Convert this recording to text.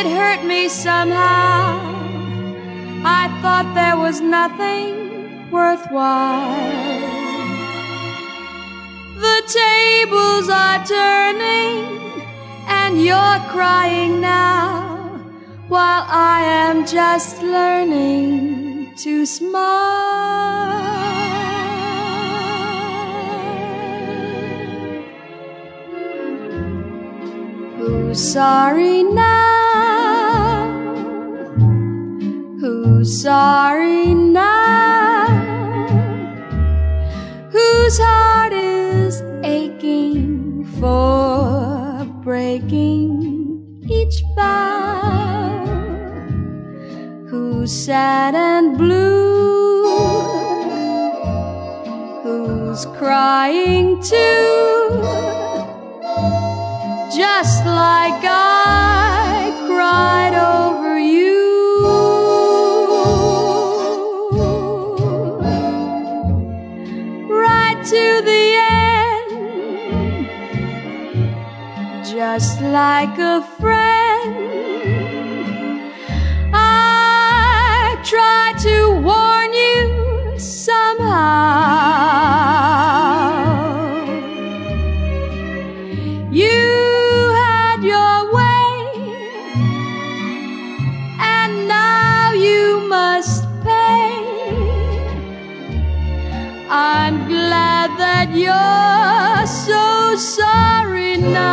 it hurt me somehow. I thought there was nothing worthwhile. The tables are turning, and you're crying now, while I am just learning to smile. Who's sorry now? Who's sorry now? Whose heart is aching for breaking each vow? Who's sad and blue? Who's crying too? Just like I cried over you. Right to the end, just like a friend, I tried to warn you somehow. You that you're so sorry now.